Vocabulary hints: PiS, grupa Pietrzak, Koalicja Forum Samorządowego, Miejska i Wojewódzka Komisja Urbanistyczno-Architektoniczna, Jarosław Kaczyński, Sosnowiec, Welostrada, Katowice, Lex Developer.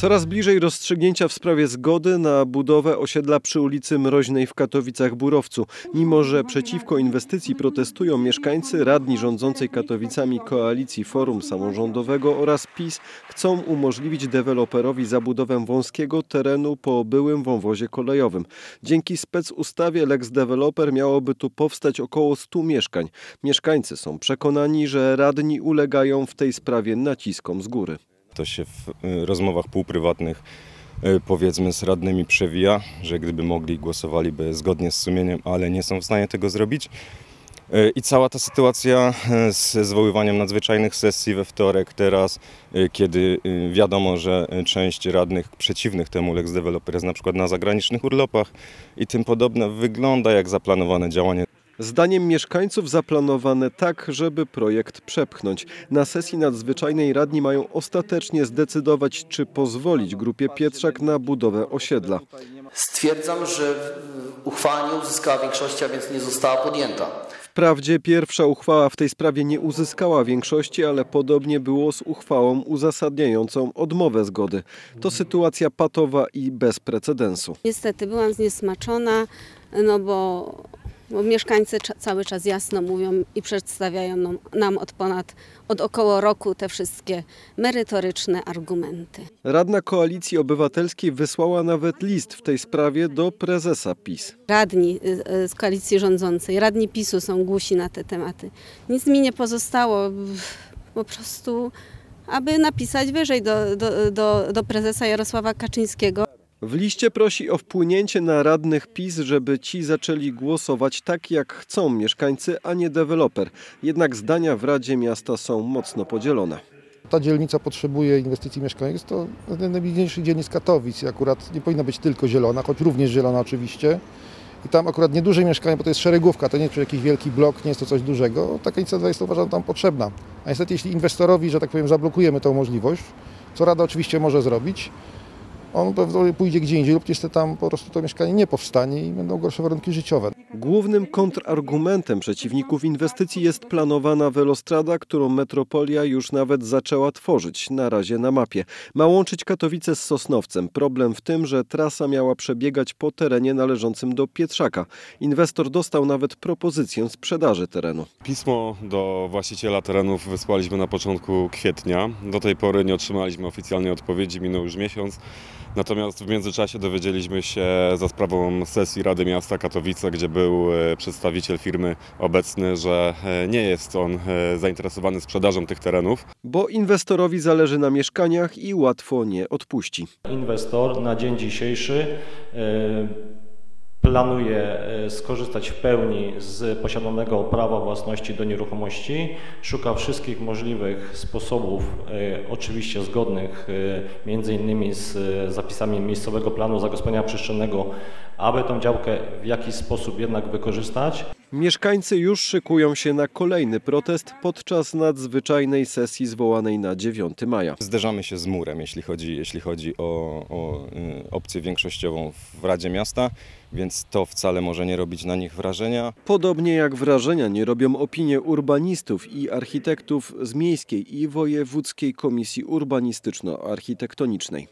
Coraz bliżej rozstrzygnięcia w sprawie zgody na budowę osiedla przy ulicy Mroźnej w Katowicach-Burowcu. Mimo że przeciwko inwestycji protestują mieszkańcy, radni rządzącej Katowicami Koalicji Forum Samorządowego oraz PiS chcą umożliwić deweloperowi zabudowę wąskiego terenu po byłym wąwozie kolejowym. Dzięki specustawie Lex Developer miałoby tu powstać około 100 mieszkań. Mieszkańcy są przekonani, że radni ulegają w tej sprawie naciskom z góry. To się w rozmowach półprywatnych, powiedzmy, z radnymi przewija, że gdyby mogli, głosowaliby zgodnie z sumieniem, ale nie są w stanie tego zrobić. I cała ta sytuacja ze zwoływaniem nadzwyczajnych sesji we wtorek teraz, kiedy wiadomo, że część radnych przeciwnych temu Lex Developer jest na przykład na zagranicznych urlopach i tym podobne, wygląda jak zaplanowane działanie. Zdaniem mieszkańców zaplanowane tak, żeby projekt przepchnąć. Na sesji nadzwyczajnej radni mają ostatecznie zdecydować, czy pozwolić grupie Pietrzak na budowę osiedla. Stwierdzam, że uchwała nie uzyskała większości, a więc nie została podjęta. Wprawdzie pierwsza uchwała w tej sprawie nie uzyskała większości, ale podobnie było z uchwałą uzasadniającą odmowę zgody. To sytuacja patowa i bez precedensu. Niestety byłam zniesmaczona, no bo mieszkańcy cały czas jasno mówią i przedstawiają nam od około roku te wszystkie merytoryczne argumenty. Radna Koalicji Obywatelskiej wysłała nawet list w tej sprawie do prezesa PiS. Radni z koalicji rządzącej, radni PiS-u są głusi na te tematy. Nic mi nie pozostało, po prostu, aby napisać wyżej do prezesa Jarosława Kaczyńskiego. W liście prosi o wpłynięcie na radnych PiS, żeby ci zaczęli głosować tak, jak chcą mieszkańcy, a nie deweloper. Jednak zdania w Radzie Miasta są mocno podzielone. Ta dzielnica potrzebuje inwestycji mieszkaniowych. Jest to najbliższy dzielnic Katowic. Akurat nie powinna być tylko zielona, choć również zielona oczywiście. I tam akurat nieduże mieszkanie, bo to jest szeregówka, to nie jest jakiś wielki blok, nie jest to coś dużego. Taka inicjatywa jest, uważam, tam potrzebna. A niestety, jeśli inwestorowi, że tak powiem, zablokujemy tą możliwość, co Rada oczywiście może zrobić, on pewnie pójdzie gdzie indziej lub niestety tam po prostu to mieszkanie nie powstanie i będą gorsze warunki życiowe. Głównym kontrargumentem przeciwników inwestycji jest planowana Welostrada, którą metropolia już nawet zaczęła tworzyć, na razie na mapie. Ma łączyć Katowice z Sosnowcem. Problem w tym, że trasa miała przebiegać po terenie należącym do Pietrzaka. Inwestor dostał nawet propozycję sprzedaży terenu. Pismo do właściciela terenów wysłaliśmy na początku kwietnia. Do tej pory nie otrzymaliśmy oficjalnej odpowiedzi, minął już miesiąc. Natomiast w międzyczasie dowiedzieliśmy się za sprawą sesji Rady Miasta Katowice, gdzie był przedstawiciel firmy obecny, że nie jest on zainteresowany sprzedażą tych terenów. Bo inwestorowi zależy na mieszkaniach i łatwo nie odpuści. Inwestor na dzień dzisiejszy planuje skorzystać w pełni z posiadanego prawa własności do nieruchomości, szuka wszystkich możliwych sposobów, oczywiście zgodnych między innymi z zapisami miejscowego planu zagospodarowania przestrzennego, aby tą działkę w jakiś sposób jednak wykorzystać. Mieszkańcy już szykują się na kolejny protest podczas nadzwyczajnej sesji zwołanej na 9 maja. Zderzamy się z murem, jeśli chodzi o opcję większościową w Radzie Miasta, więc to wcale może nie robić na nich wrażenia. Podobnie jak wrażenia nie robią opinie urbanistów i architektów z Miejskiej i Wojewódzkiej Komisji Urbanistyczno-Architektonicznej.